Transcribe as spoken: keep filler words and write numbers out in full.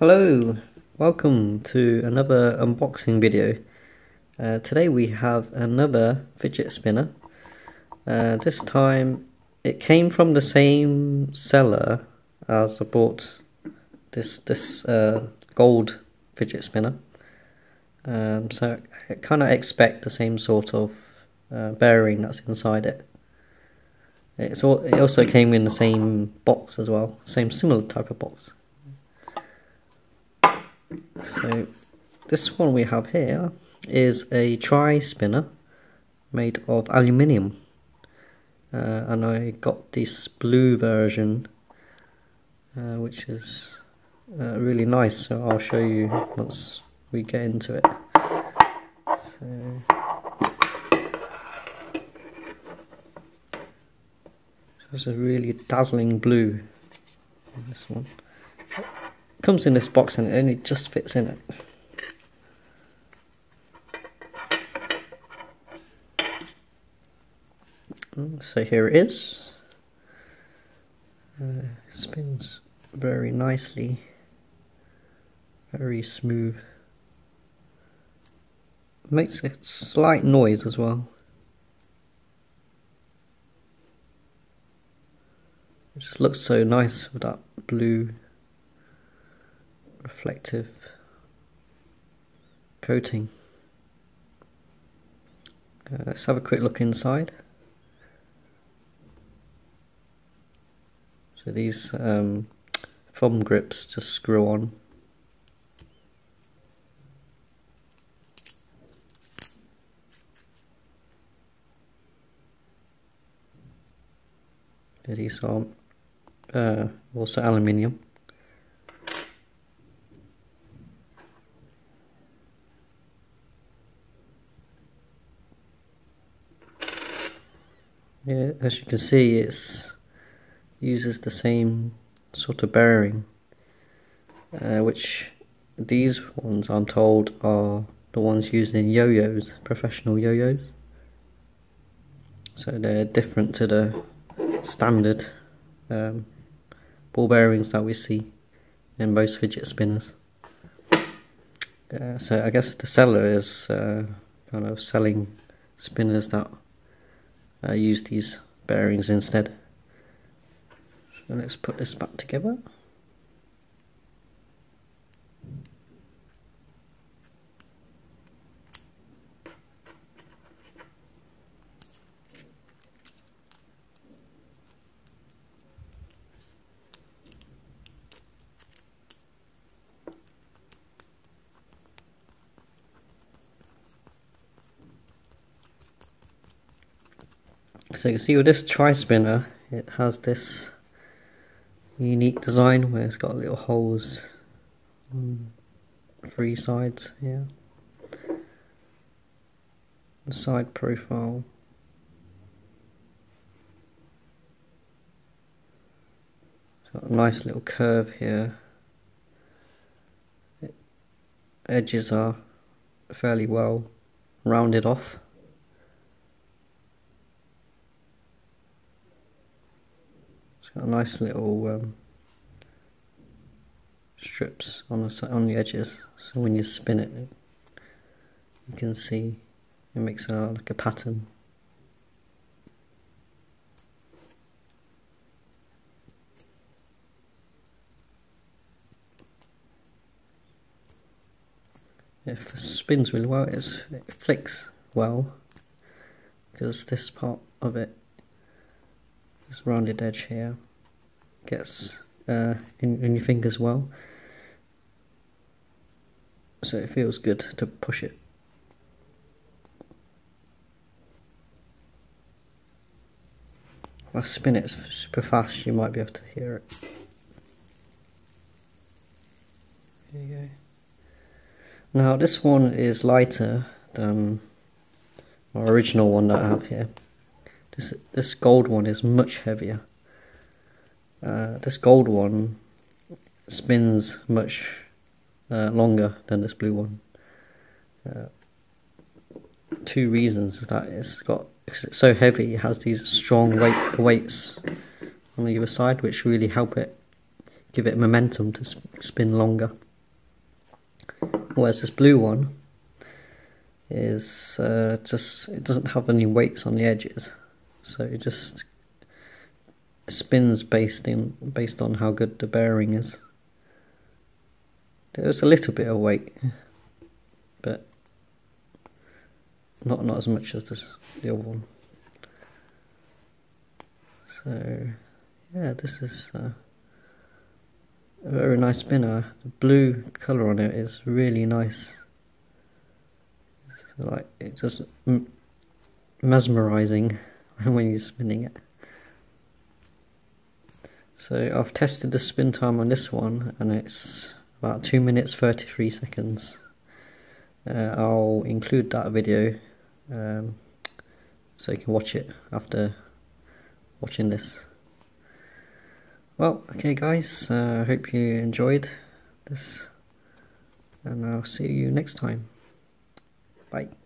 Hello, welcome to another unboxing video. Uh, today we have another fidget spinner. Uh, this time it came from the same seller as I bought this this uh, gold fidget spinner. Um, so I kind of expect the same sort of uh, bearing that's inside it. It's all, it also came in the same box as well, same similar type of box. So this one we have here is a tri-spinner made of aluminium, uh, and I got this blue version, uh, which is uh, really nice, so I'll show you once we get into it. So, there's a really dazzling blue in this one. Comes in this box and it only just fits in it. So here it is. Uh, spins very nicely, very smooth. Makes a slight noise as well, it just looks so nice with that blue reflective coating. Uh, let's have a quick look inside. So these um, thumb grips just screw on. These are uh, also aluminium. Yeah, as you can see, it uses the same sort of bearing, uh, which these ones, I'm told, are the ones used in yo-yos, professional yo-yos. So they're different to the standard um, ball bearings that we see in most fidget spinners. Uh, so I guess the seller is uh, kind of selling spinners that Uh, use these bearings instead. So let's put this back together. So you can see with this tri-spinner, it has this unique design where it's got little holes on three sides here. The side profile. It's got a nice little curve here. It, edges are fairly well rounded off. Got nice little um, strips on the on the edges, so when you spin it, you can see it makes a, like a pattern. It spins really well. It's, it flicks well because this part of it, this rounded edge here, gets uh, in, in your fingers well, so it feels good to push it. If I spin it super fast, you might be able to hear it. There you go. Now this one is lighter than my original one that I have here. This, this gold one is much heavier. Uh, this gold one spins much uh, longer than this blue one. Uh, two reasons is that it's got, because it's so heavy, it has these strong weight weights on the other side, which really help it, give it momentum to sp spin longer. whereas this blue one is uh, just, it doesn't have any weights on the edges, so it just spins based in based on how good the bearing is. There's a little bit of weight, but not not as much as this, the other one. So yeah, this is uh, a very nice spinner. The blue colour on it is really nice. It's like, it's just mesmerising when you're spinning it. So I've tested the spin time on this one, and it's about two minutes thirty-three seconds. Uh, I'll include that video um, so you can watch it after watching this. Well, okay guys, I uh, hope you enjoyed this, and I'll see you next time. Bye.